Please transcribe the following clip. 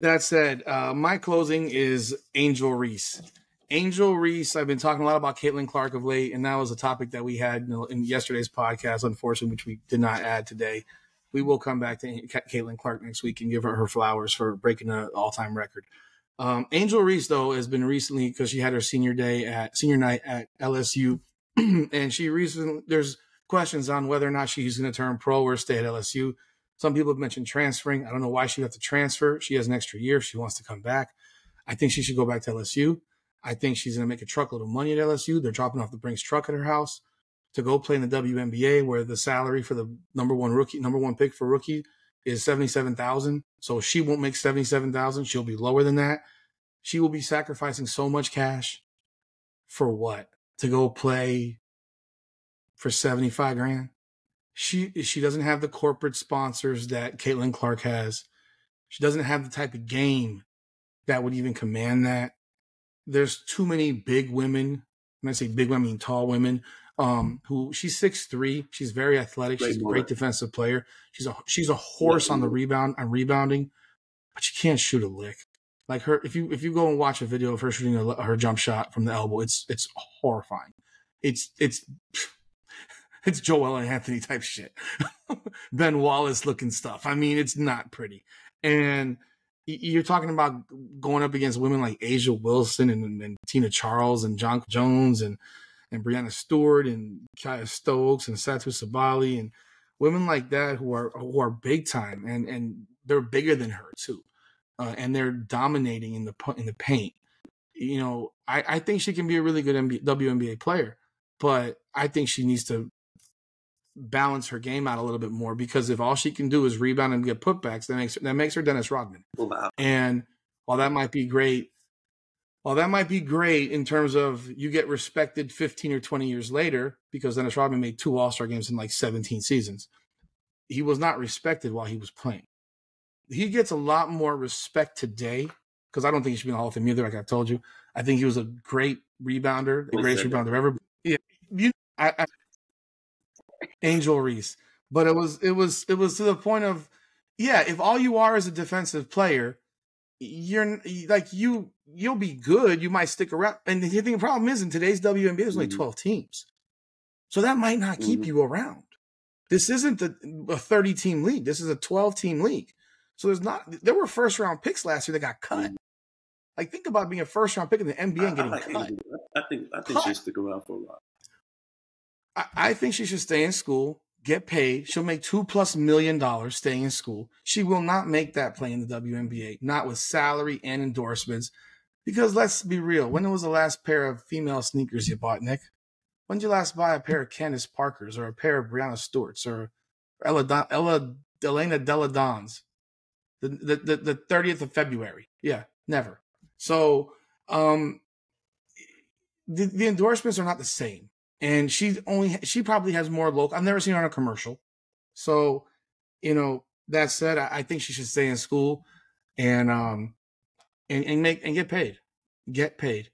That said, my closing is Angel Reese. Angel Reese, I've been talking a lot about Caitlin Clark of late, and that was a topic that we had in yesterday's podcast, unfortunately, which we did not add today. We will come back to Caitlin Clark next week and give her her flowers for breaking the all-time record. Angel Reese, though, has been recently, because she had her senior night at LSU, and she recently, there's questions on whether or not she's going to turn pro or stay at LSU. Some people have mentioned transferring. I don't know why she would have to transfer. She has an extra year if she wants to come back. I think she should go back to LSU. I think she's going to make a truckload of money at LSU. They're dropping off the Brinks truck at her house to go play in the WNBA, where the salary for the number one pick for rookie is $77,000. So she won't make $77,000. She'll be lower than that. She will be sacrificing so much cash for what? To go play for $75,000. She doesn't have the corporate sponsors that Caitlin Clark has. She doesn't have the type of game that would even command that. There's too many big women. When I say big women, I mean tall women. She's 6'3". She's very athletic. She's a great defensive player. She's a horse on the rebound, on rebounding, but she can't shoot a lick. Like her, if you go and watch a video of her shooting her jump shot from the elbow, it's horrifying. It's Joel and Anthony type shit, Ben Wallace looking stuff. I mean, it's not pretty. And you're talking about going up against women like Asia Wilson and Tina Charles and Jonquil Jones and Brianna Stewart and Kaya Stokes and Satu Sabali and women like that who are big time and they're bigger than her too, and they're dominating in the paint. You know, I think she can be a really good WNBA player, but I think she needs to balance her game out a little bit more, because if all she can do is rebound and get putbacks, that makes her Dennis Rodman. Wow. And while that might be great in terms of you get respected 15 or 20 years later, because Dennis Rodman made 2 all-star games in like 17 seasons. He was not respected while he was playing. He gets a lot more respect today, because I don't think he should be in the Hall of Fame either, like I've told you. I think he was a great rebounder, the greatest rebounder ever. Yeah. Angel Reese. But it was to the point of, yeah, if all you are is a defensive player, you're like, you'll be good, you might stick around. And the problem is, in today's WNBA, there's only 12 teams, so that might not keep you around. This isn't a 30 team league. This is a 12 team league. So there were first round picks last year that got cut. Like, think about being a first round pick in the NBA and getting cut. I think she'll stick around for a while. I think she should stay in school, get paid. She'll make $2+ million staying in school. She will not make that play in the WNBA, not with salary and endorsements. Because let's be real, when was the last pair of female sneakers you bought, Nick? When did you last buy a pair of Candace Parkers or a pair of Brianna Stewart's or Elena Deladon's? The 30th of February. Yeah, never. So the endorsements are not the same. And she probably has more local. I've never seen her on a commercial. So, you know, that said, I think she should stay in school and get paid.